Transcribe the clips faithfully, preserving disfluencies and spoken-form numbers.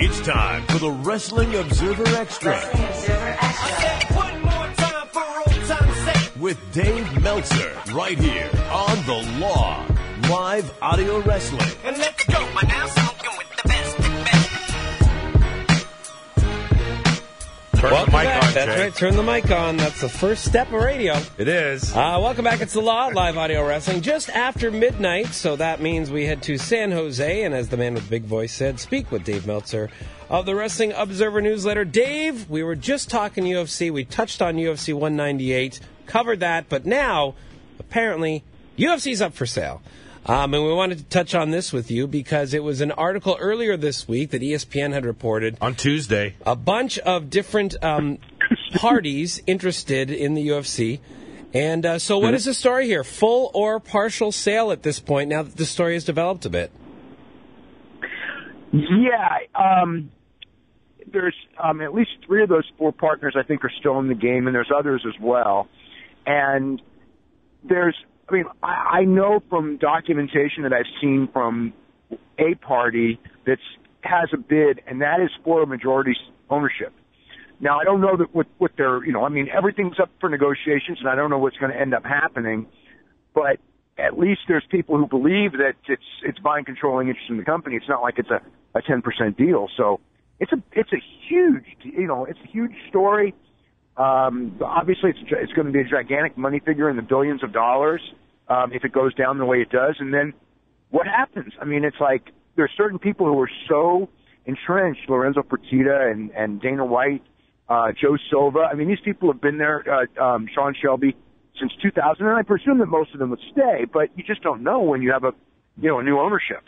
It's time for the Wrestling Observer Extra. Wrestling Observer Extra. I said one more time for old time's sake. With Dave Meltzer, right here on The Law. Live audio wrestling. And let's go. My now's smoking with the best. The best. Turn welcome the mic back. On, That's Jay. Right. Turn the mic on. That's the first step of radio. It is. Uh, welcome back. It's The Law, live audio wrestling. Just after midnight, so that means we head to San Jose. And as the man with the big voice said, speak with Dave Meltzer of the Wrestling Observer Newsletter. Dave, we were just talking U F C. We touched on U F C one ninety-eight, covered that, but now, apparently, U F C's up for sale. Um, and we wanted to touch on this with you because it was an article earlier this week that E S P N had reported. On Tuesday. A bunch of different um, parties interested in the U F C. And uh, so what is the story here? Full or partial sale at this point now that the story has developed a bit? Yeah. Um, there's um, at least three of those four partners I think are still in the game, and there's others as well. And there's... I mean, I know from documentation that I've seen from a party that has a bid, and that is for a majority ownership. Now, I don't know that what, what they're, you know, I mean, everything's up for negotiations, and I don't know what's going to end up happening, but at least there's people who believe that it's it's buying controlling interest in the company. It's not like it's a, a ten percent deal. So it's a it's a huge, you know, it's a huge story. Um, obviously, it's, it's going to be a gigantic money figure in the billions of dollars um, if it goes down the way it does. And then what happens? I mean, it's like there are certain people who are so entrenched, Lorenzo Fertitta and, and Dana White, uh, Joe Silva. I mean, these people have been there, uh, um, Sean Shelby, since two thousand. And I presume that most of them would stay, but you just don't know when you have a, you know, a new ownership.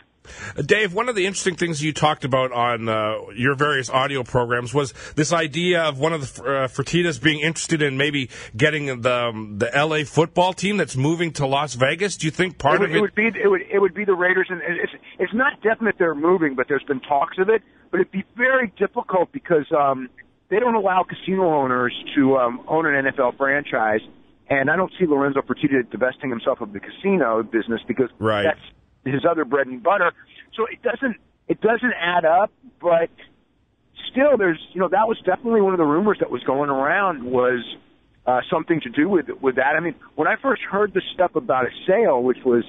Dave, one of the interesting things you talked about on uh, your various audio programs was this idea of one of the uh, Fertittas being interested in maybe getting the um, the L A football team that's moving to Las Vegas. Do you think part it would, of it, it would be it would it would be the Raiders? And it's it's not definite they're moving, but there's been talks of it. But it'd be very difficult because um, they don't allow casino owners to um, own an N F L franchise, and I don't see Lorenzo Fertitta divesting himself of the casino business because right. that's his other bread and butter. So it doesn't, it doesn't add up, but still there's, you know, that was definitely one of the rumors that was going around was, uh, something to do with, with that. I mean, when I first heard the stuff about a sale, which was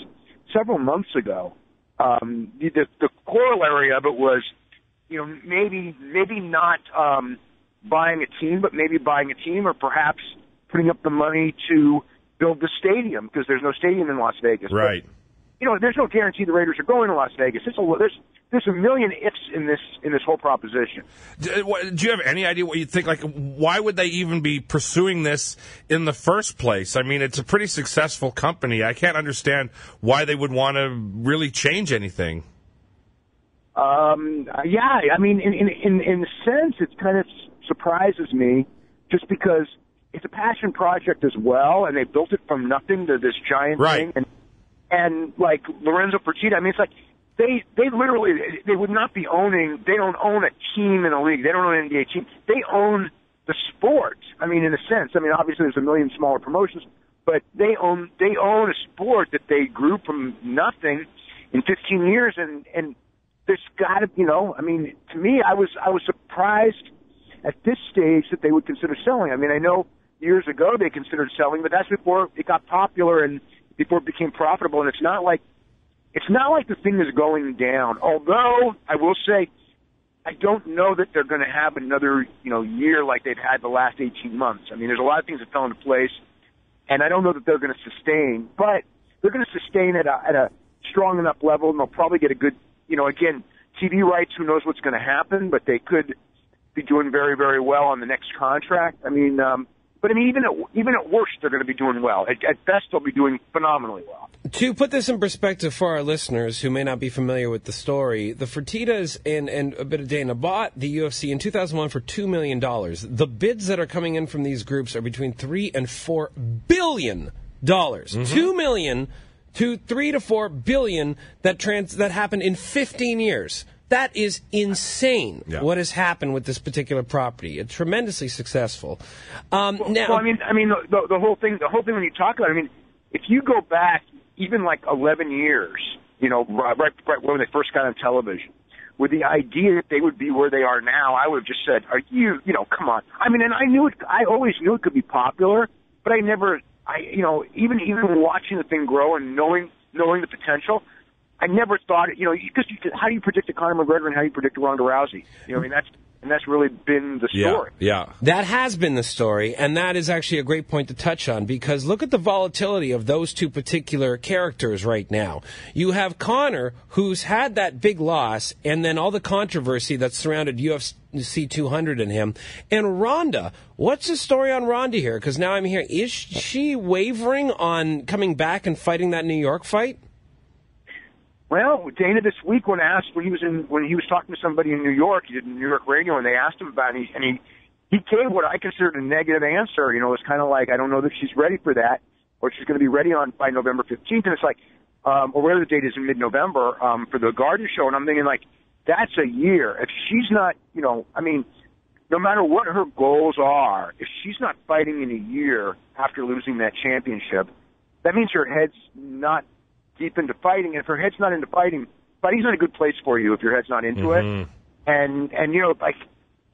several months ago, um, the, the corollary of it was, you know, maybe, maybe not, um, buying a team, but maybe buying a team or perhaps putting up the money to build the stadium because there's no stadium in Las Vegas. Right. But, you know, there's no guarantee the Raiders are going to Las Vegas. It's a, there's there's a million ifs in this in this whole proposition. Do, what, do you have any idea what you think? Like, why would they even be pursuing this in the first place? I mean, it's a pretty successful company. I can't understand why they would want to really change anything. Um, yeah, I mean, in in in, in a sense, it kind of surprises me, just because it's a passion project as well, and they built it from nothing to this giant right. thing. And And like Lorenzo Fertitta, I mean, it's like they, they literally, they would not be owning, they don't own a team in a league. They don't own an N B A team. They own the sport. I mean, in a sense, I mean, obviously there's a million smaller promotions, but they own, they own a sport that they grew from nothing in fifteen years. And, and there's gotta, you know, I mean, to me, I was, I was surprised at this stage that they would consider selling. I mean, I know years ago they considered selling, but that's before it got popular and before it became profitable, and it's not like it's not like the thing is going down. Although I will say, I don't know that they're going to have another you know year like they've had the last eighteen months. I mean, there's a lot of things that fell into place, and I don't know that they're going to sustain. But they're going to sustain at a, at a strong enough level, and they'll probably get a good you know again T V rights. Who knows what's going to happen? But they could be doing very very well on the next contract. I mean. Um, But, I mean, even at, even at worst, they're going to be doing well. At, at best, they'll be doing phenomenally well. To put this in perspective for our listeners who may not be familiar with the story, the Fertittas and, and a bit of Dana bought the U F C in two thousand one for two million dollars. The bids that are coming in from these groups are between three and four billion dollars. Mm-hmm. two million dollars to three to four billion dollars that, trans, that happened in fifteen years. That is insane. Yeah. What has happened with this particular property? It's tremendously successful. Um, well, now, well, I mean, I mean, the, the whole thing. The whole thing when you talk about it, I mean, if you go back even like eleven years, you know, right, right when they first got on television, with the idea that they would be where they are now, I would have just said, are you, you know, come on. I mean, and I knew it, I always knew it could be popular, but I never, I, you know, even, even watching the thing grow and knowing, knowing the potential, I never thought, you know, because you, how do you predict a Conor McGregor and how do you predict a Ronda Rousey? You know, I mean, that's, and that's really been the story. Yeah, yeah, that has been the story, and that is actually a great point to touch on, because look at the volatility of those two particular characters right now. You have Conor, who's had that big loss, and then all the controversy that surrounded U F C two hundred and him, and Ronda. What's the story on Ronda here? Because now I'm hearing, is she wavering on coming back and fighting that New York fight? Well, Dana this week, when asked when he was in when he was talking to somebody in New York, he did New York radio, and they asked him about it, and he he gave what I considered a negative answer. You know, it's kind of like, I don't know that she's ready for that, or she's going to be ready on by November fifteenth, and it's like, um, or whatever the date is in mid-November um, for the Garden Show, and I'm thinking, like, that's a year. If she's not, you know, I mean, no matter what her goals are, if she's not fighting in a year after losing that championship, that means her head's not deep into fighting, and if her head's not into fighting, fighting's not a good place for you if your head's not into mm-hmm. it. And, and you know, like,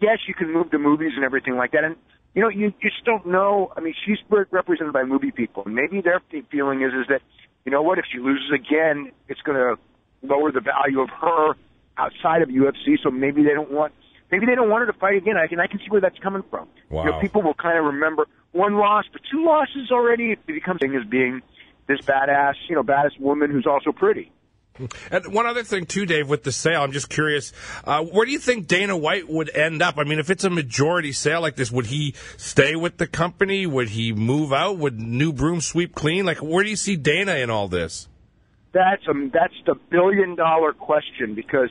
yes, you can move to movies and everything like that, and, you know, you, you just don't know. I mean, she's represented by movie people. Maybe their feeling is, is that, you know what, if she loses again, it's going to lower the value of her outside of U F C, so maybe they don't want, maybe they don't want her to fight again. I can, I can see where that's coming from. Wow. You know, people will kind of remember one loss, but two losses already, it becomes thing as being this badass, you know, badass woman who's also pretty. And one other thing, too, Dave, with the sale, I'm just curious, uh, where do you think Dana White would end up? I mean, if it's a majority sale like this, would he stay with the company? Would he move out? Would new broom sweep clean? Like, where do you see Dana in all this? That's um, that's the billion-dollar question, because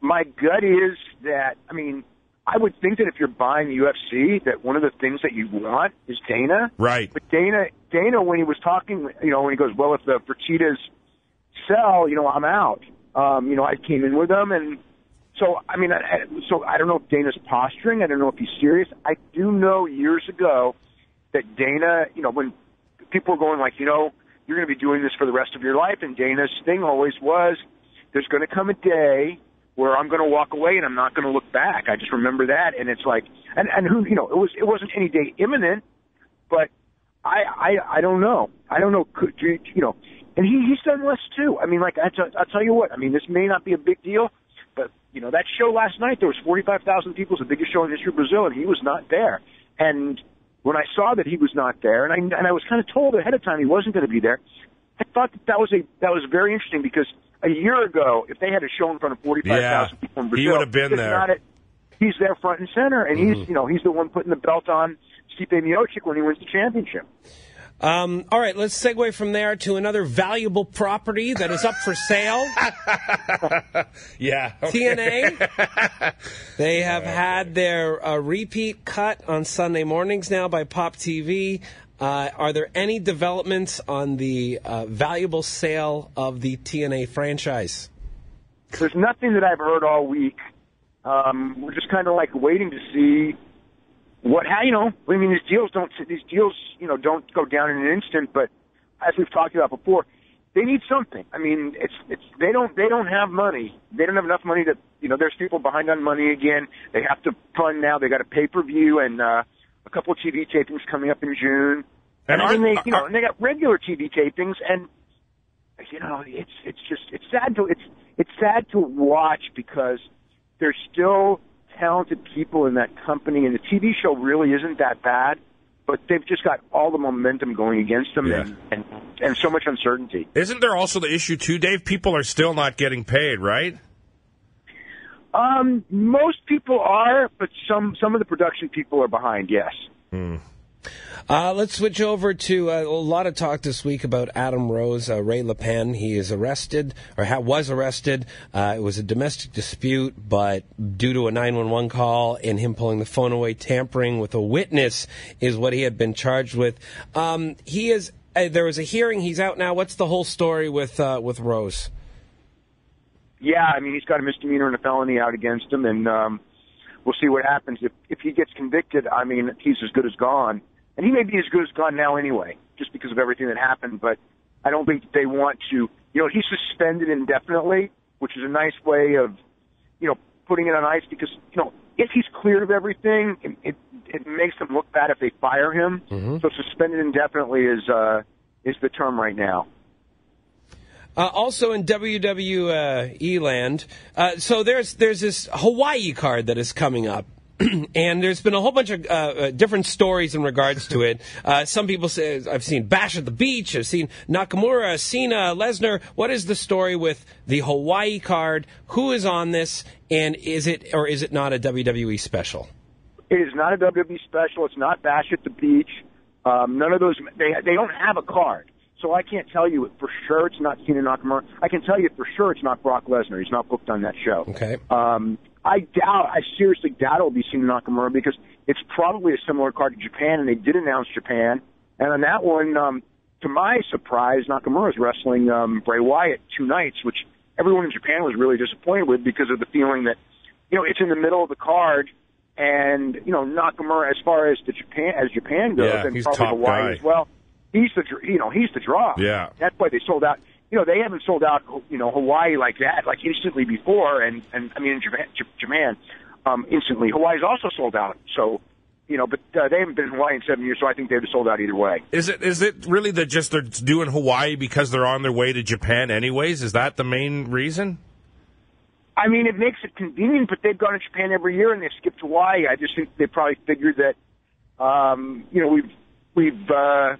my gut is that, I mean, I would think that if you're buying U F C, that one of the things that you want is Dana. Right. But Dana, Dana, when he was talking, you know, when he goes, well, if the Fertittas sell, you know, I'm out. Um, you know, I came in with them. And so, I mean, I, I, so I don't know if Dana's posturing. I don't know if he's serious. I do know years ago that Dana, you know, when people were going like, you know, you're going to be doing this for the rest of your life. And Dana's thing always was, there's going to come a day where I'm going to walk away and I'm not going to look back. I just remember that, and it's like, and, and who, you know, it was it wasn't any day imminent, but I I, I don't know, I don't know, could, you know, and he, he's done less too. I mean, like I t- I'll tell you what, I mean, this may not be a big deal, but you know, that show last night there was forty-five thousand people, it's the biggest show in the history of Brazil, and he was not there. And when I saw that he was not there, and I and I was kind of told ahead of time he wasn't going to be there, I thought that that was a that was very interesting, because a year ago, if they had a show in front of forty-five thousand yeah, people in Brazil, he would have been there. Not at, he's there front and center, and mm-hmm. he's you know he's the one putting the belt on Stipe Miocic when he wins the championship. Um, all right, let's segue from there to another valuable property that is up for sale. yeah. Okay. T N A. They have right. had their uh, repeat cut on Sunday mornings now by Pop T V. Uh, are there any developments on the uh, valuable sale of the T N A franchise? There's nothing that I've heard all week. Um, we're just kind of like waiting to see what, how, you know, I mean, these deals don't, these deals, you know, don't go down in an instant, but as we've talked about before, they need something. I mean, it's, it's, they don't, they don't have money. They don't have enough money to, you know, there's people behind on money again. They have to fund now. They got a pay-per-view and, uh, a couple of T V tapings coming up in June, and, and I mean, they, you know, and they got regular T V tapings, and you know, it's it's just it's sad to it's it's sad to watch, because there's still talented people in that company, and the T V show really isn't that bad, but they've just got all the momentum going against them, yeah. and, and and so much uncertainty. Isn't there also the issue too, Dave? People are still not getting paid, right? Um, most people are, but some, some of the production people are behind, yes. Mm. Uh, let's switch over to uh, a lot of talk this week about Adam Rose, uh, Ray LePan. He is arrested, or ha- was arrested. Uh, it was a domestic dispute, but due to a nine one one call and him pulling the phone away, tampering with a witness is what he had been charged with. Um, he is, uh, there was a hearing. He's out now. What's the whole story with, uh, with Rose? Yeah, I mean, he's got a misdemeanor and a felony out against him, and um, we'll see what happens. If if he gets convicted, I mean, he's as good as gone. And he may be as good as gone now anyway, just because of everything that happened, but I don't think they want to. You know, he's suspended indefinitely, which is a nice way of you know, putting it on ice because, you know, if he's cleared of everything, it it, it makes them look bad if they fire him. Mm-hmm. So suspended indefinitely is uh, is the term right now. Uh, also in W W E land, uh, so there's there's this Hawaii card that is coming up. And there's been a whole bunch of uh, different stories in regards to it. Uh, some people say, I've seen Bash at the Beach, I've seen Nakamura, Cena, Lesnar. What is the story with the Hawaii card? Who is on this? And is it or is it not a W W E special? It is not a W W E special. It's not Bash at the Beach. Um, none of those. They, they don't have a card. So I can't tell you for sure it's not Cena Nakamura. I can tell you for sure it's not Brock Lesnar. He's not booked on that show. Okay. Um, I doubt, I seriously doubt it'll be Cena Nakamura because it's probably a similar card to Japan, and they did announce Japan. And on that one, um, to my surprise, Nakamura's wrestling um, Bray Wyatt two nights, which everyone in Japan was really disappointed with because of the feeling that, you know, it's in the middle of the card, and, you know, Nakamura, as far as the Japan as Japan goes, yeah, and probably Hawaii guy. as well, he's the you know he's the draw. Yeah, that's why they sold out. You know, they haven't sold out, you know, Hawaii like that, like instantly before, and, and I mean, in Japan, Japan um, instantly. Hawaii's also sold out, so, you know, but uh, they haven't been in Hawaii in seven years, so I think they've sold out either way. Is it is it really that just they're doing Hawaii because they're on their way to Japan anyways? Is that the main reason? I mean, it makes it convenient, but they've gone to Japan every year and they've skipped Hawaii. I just think they probably figured that, um, you know, we've, we've, uh,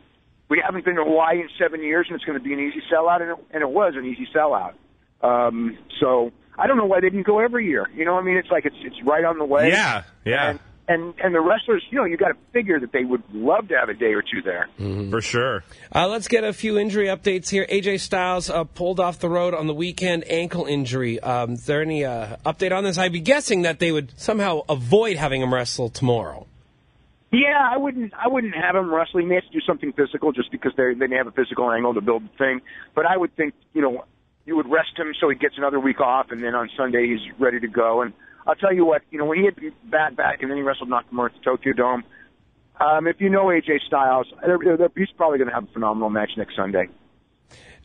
we haven't been to Hawaii in seven years, and it's going to be an easy sellout, and it, and it was an easy sellout. Um, so I don't know why they didn't go every year. You know, I mean, it's like it's it's right on the way. Yeah, yeah. And and, and the wrestlers, you know, you got to figure that they would love to have a day or two there. Mm-hmm. For sure. Uh, let's get a few injury updates here. A J Styles uh, pulled off the road on the weekend, ankle injury. Um, is there any uh, update on this? I'd be guessing that they would somehow avoid having him wrestle tomorrow. Yeah, I wouldn't. I wouldn't have him wrestling. They have to do something physical, just because they they have a physical angle to build the thing. But I would think, you know, you would rest him so he gets another week off, and then on Sunday he's ready to go. And I'll tell you what, you know, when he had bad back and then he wrestled Nakamura at the Tokyo Dome. Um, if you know A J Styles, they're, they're, he's probably going to have a phenomenal match next Sunday.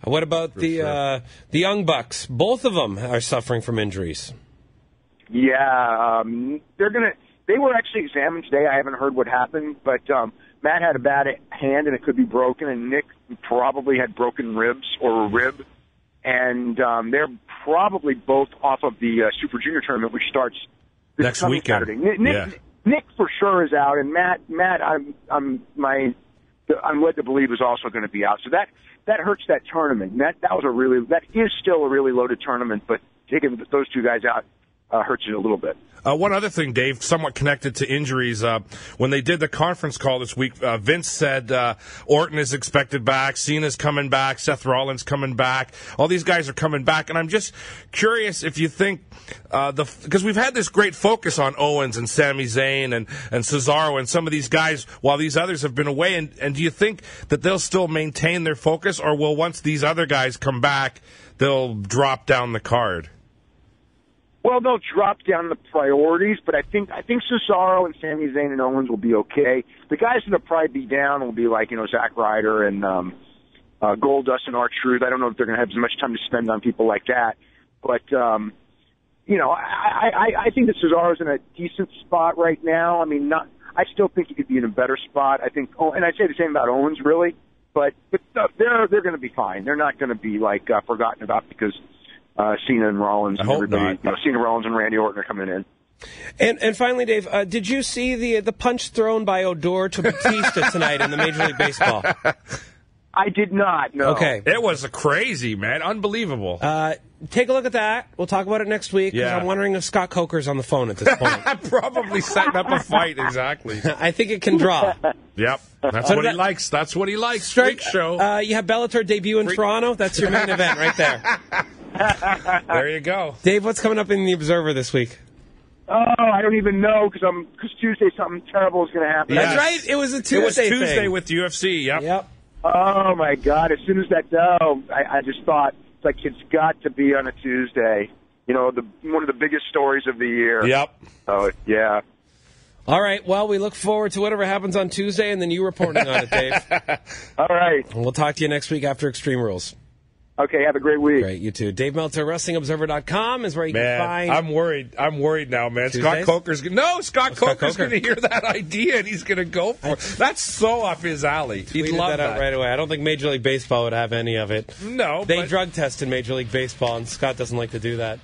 What about the uh, the Young Bucks? Both of them are suffering from injuries. Yeah, um, they're going to. They were actually examined today. I haven't heard what happened, but um, Matt had a bad hand, and it could be broken, and Nick probably had broken ribs or a rib, and um, they're probably both off of the uh, Super Junior tournament, which starts this next weekend. Saturday. Nick, yeah. Nick, Nick for sure is out, and Matt, Matt, I'm, I'm, my, I'm led to believe is also going to be out. So that that hurts that tournament. That that was a really that is still a really loaded tournament, but taking those two guys out Uh, hurts you a little bit. Uh, one other thing, Dave, somewhat connected to injuries. Uh, when they did the conference call this week, uh, Vince said uh, Orton is expected back, Cena's coming back, Seth Rollins coming back. All these guys are coming back, and I'm just curious if you think uh, the because we've had this great focus on Owens and Sami Zayn and, and Cesaro and some of these guys while these others have been away. And, and do you think that they'll still maintain their focus, or will once these other guys come back, they'll drop down the card? Well, they'll drop down the priorities, but I think I think Cesaro and Sami Zayn and Owens will be okay. The guys that'll probably be down will be like, you know, Zack Ryder and um, uh, Goldust and R-Truth. I don't know if they're going to have as much time to spend on people like that, but um, you know, I, I, I think that Cesaro's in a decent spot right now. I mean, not I still think he could be in a better spot. I think, oh, and I'd say the same about Owens, really. But, but uh, they're they're going to be fine. They're not going to be like uh, forgotten about because. Uh, Cena and Rollins, and everybody. You know, Cena, Rollins, and Randy Orton are coming in. And and finally, Dave, uh, did you see the the punch thrown by Odor to Batista tonight in the Major League Baseball? I did not. No. Okay, it was a crazy, man, unbelievable. Uh, take a look at that. We'll talk about it next week. Because yeah. I'm wondering if Scott Coker's on the phone at this point. Probably setting up a fight. Exactly. I think it can draw. Yep, that's uh, what that, he likes. That's what he likes. Straight show. Uh, you have Bellator debut in Freak. Toronto. That's your main event right there. There you go. Dave, what's coming up in The Observer this week? Oh, I don't even know, because I'm because Tuesday something terrible is going to happen. Yes. That's right. It was a Tuesday It was Tuesday thing. With U F C, yep. yep. Oh, my God. As soon as that, oh, I, I just thought, it's like, it's got to be on a Tuesday. You know, the one of the biggest stories of the year. Yep. Oh, yeah. All right. Well, we look forward to whatever happens on Tuesday, and then you reporting on it, Dave. All right. And we'll talk to you next week after Extreme Rules. Okay, have a great week. Great, you too. Dave Meltzer, Wrestling Observer dot com is where you man, can find... I'm worried. I'm worried now, man. Tuesdays? Scott Coker's... No, Scott oh, Coker's Coker. going to hear that idea, and he's going to go for it. That's so off his alley. He'd love that. Out that right away. I don't think Major League Baseball would have any of it. No, They but... drug tested Major League Baseball, and Scott doesn't like to do that.